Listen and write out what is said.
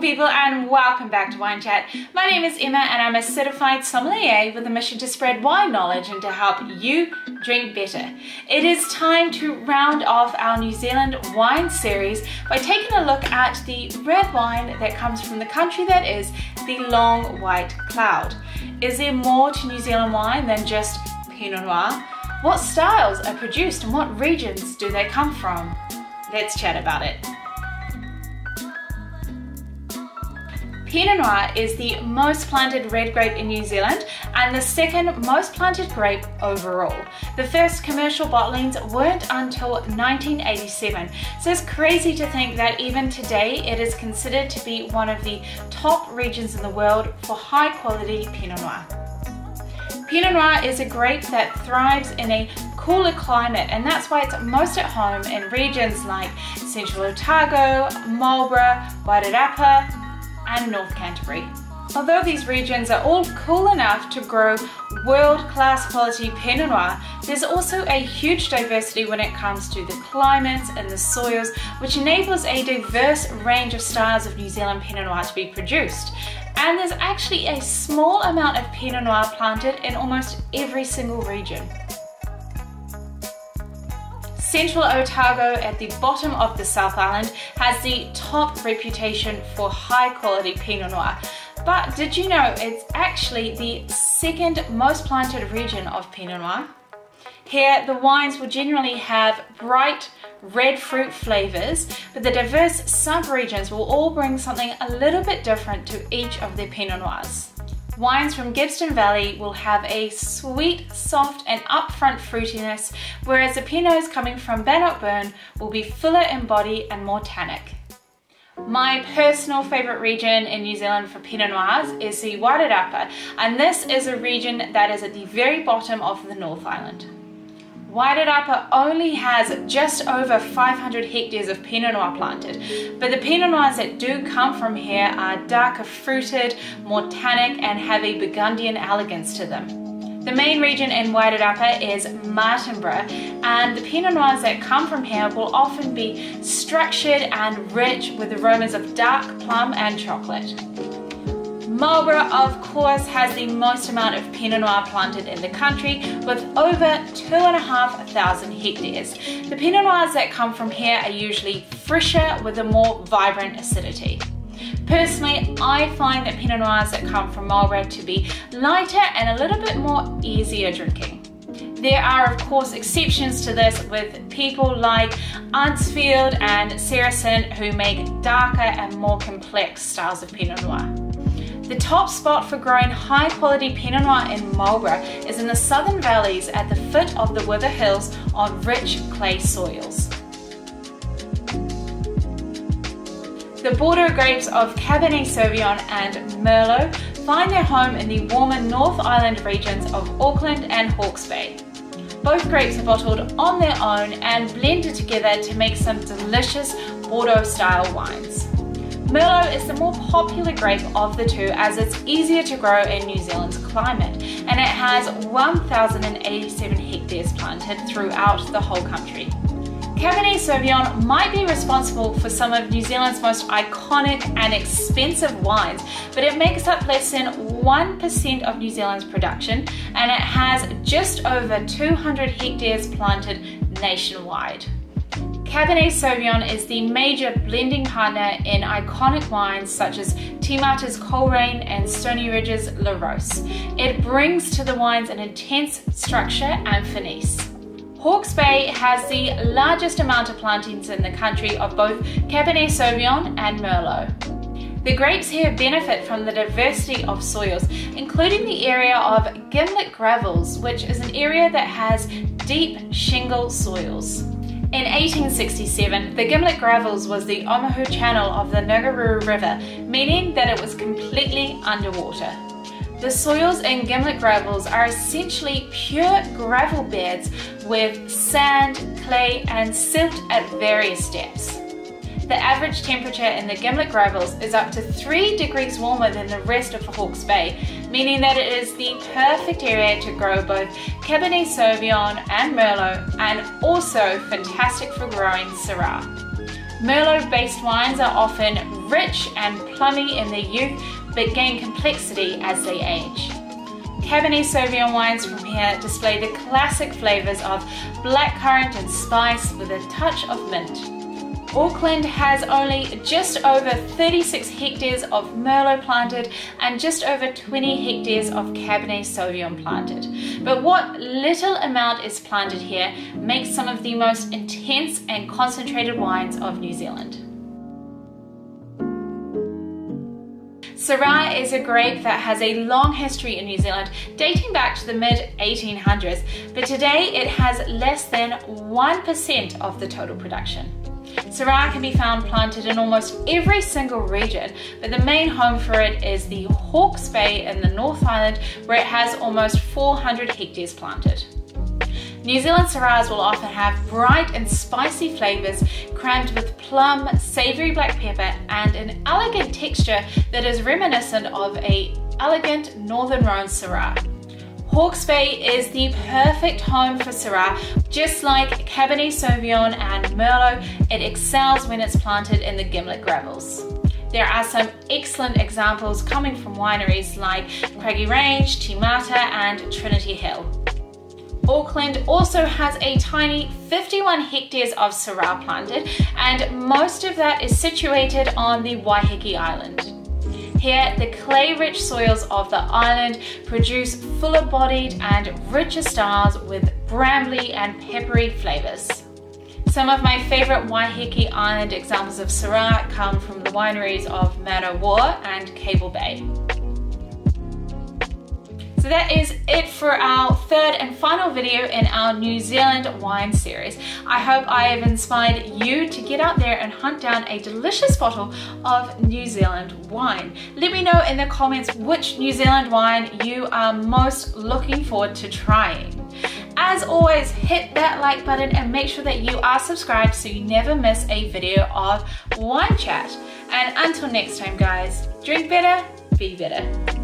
beautiful people, and welcome back to Wine Chat. My name is Emma and I'm a certified sommelier with a mission to spread wine knowledge and to help you drink better. It is time to round off our New Zealand wine series by taking a look at the red wine that comes from the country that is the Long White Cloud. Is there more to New Zealand wine than just Pinot Noir? What styles are produced and what regions do they come from? Let's chat about it. Pinot Noir is the most planted red grape in New Zealand and the second most planted grape overall. The first commercial bottlings weren't until 1987, so it's crazy to think that even today it is considered to be one of the top regions in the world for high quality Pinot Noir. Pinot Noir is a grape that thrives in a cooler climate, and that's why it's most at home in regions like Central Otago, Marlborough, Wairarapa and North Canterbury. Although these regions are all cool enough to grow world-class quality Pinot Noir, there's also a huge diversity when it comes to the climates and the soils, which enables a diverse range of styles of New Zealand Pinot Noir to be produced. And there's actually a small amount of Pinot Noir planted in almost every single region. Central Otago, at the bottom of the South Island, has the top reputation for high quality Pinot Noir. But did you know it's actually the second most planted region of Pinot Noir? Here, the wines will generally have bright red fruit flavors, but the diverse sub-regions will all bring something a little bit different to each of their Pinot Noirs. Wines from Gibbston Valley will have a sweet, soft and upfront fruitiness, whereas the Pinots coming from Bannockburn will be fuller in body and more tannic. My personal favourite region in New Zealand for Pinot Noirs is the Wairarapa, and this is a region that is at the very bottom of the North Island. Wairarapa only has just over 500 hectares of Pinot Noir planted, but the Pinot Noirs that do come from here are darker fruited, more tannic and have a Burgundian elegance to them. The main region in Wairarapa is Martinborough, and the Pinot Noirs that come from here will often be structured and rich with aromas of dark plum and chocolate. Marlborough, of course, has the most amount of Pinot Noir planted in the country with over 2,500 hectares. The Pinot Noirs that come from here are usually fresher with a more vibrant acidity. Personally, I find that Pinot Noirs that come from Marlborough to be lighter and a little bit more easier drinking. There are, of course, exceptions to this with people like Antsfield and Saracen who make darker and more complex styles of Pinot Noir. The top spot for growing high quality Pinot Noir in Marlborough is in the southern valleys at the foot of the Wither Hills on rich clay soils. The Bordeaux grapes of Cabernet Sauvignon and Merlot find their home in the warmer North Island regions of Auckland and Hawke's Bay. Both grapes are bottled on their own and blended together to make some delicious Bordeaux style wines. Merlot is the more popular grape of the two as it's easier to grow in New Zealand's climate, and it has 1,087 hectares planted throughout the whole country. Cabernet Sauvignon might be responsible for some of New Zealand's most iconic and expensive wines, but it makes up less than 1% of New Zealand's production, and it has just over 200 hectares planted nationwide. Cabernet Sauvignon is the major blending partner in iconic wines such as Te Mata's Coleraine and Stony Ridge's La Rose. It brings to the wines an intense structure and finesse. Hawke's Bay has the largest amount of plantings in the country of both Cabernet Sauvignon and Merlot. The grapes here benefit from the diversity of soils, including the area of Gimblett Gravels, which is an area that has deep shingle soils. In 1867, the Gimblett Gravels was the Omahu Channel of the Ngaruru River, meaning that it was completely underwater. The soils in Gimblett Gravels are essentially pure gravel beds with sand, clay and silt at various depths. The average temperature in the Gimblett Gravels is up to 3 degrees warmer than the rest of Hawke's Bay, meaning that it is the perfect area to grow both Cabernet Sauvignon and Merlot, and also fantastic for growing Syrah. Merlot-based wines are often rich and plummy in their youth but gain complexity as they age. Cabernet Sauvignon wines from here display the classic flavours of blackcurrant and spice with a touch of mint. Auckland has only just over 36 hectares of Merlot planted and just over 20 hectares of Cabernet Sauvignon planted. But what little amount is planted here makes some of the most intense and concentrated wines of New Zealand. Syrah is a grape that has a long history in New Zealand, dating back to the mid-1800s, but today it has less than 1% of the total production. Syrah can be found planted in almost every single region, but the main home for it is the Hawke's Bay in the North Island, where it has almost 400 hectares planted. New Zealand Syrahs will often have bright and spicy flavours crammed with plum, savoury black pepper and an elegant texture that is reminiscent of an elegant Northern Rhone Syrah. Hawke's Bay is the perfect home for Syrah. Just like Cabernet Sauvignon and Merlot, it excels when it's planted in the Gimblett Gravels. There are some excellent examples coming from wineries like Craggy Range, Te Mata and Trinity Hill. Auckland also has a tiny 51 hectares of Syrah planted, and most of that is situated on the Waiheke Island. Here, the clay-rich soils of the island produce fuller-bodied and richer styles with brambly and peppery flavours. Some of my favourite Waiheke Island examples of Syrah come from the wineries of Man O' War and Cable Bay. So that is it for our third and final video in our New Zealand wine series. I hope I have inspired you to get out there and hunt down a delicious bottle of New Zealand wine. Let me know in the comments which New Zealand wine you are most looking forward to trying. As always, hit that like button and make sure that you are subscribed so you never miss a video of Wine Chat. And until next time guys, drink better, be better.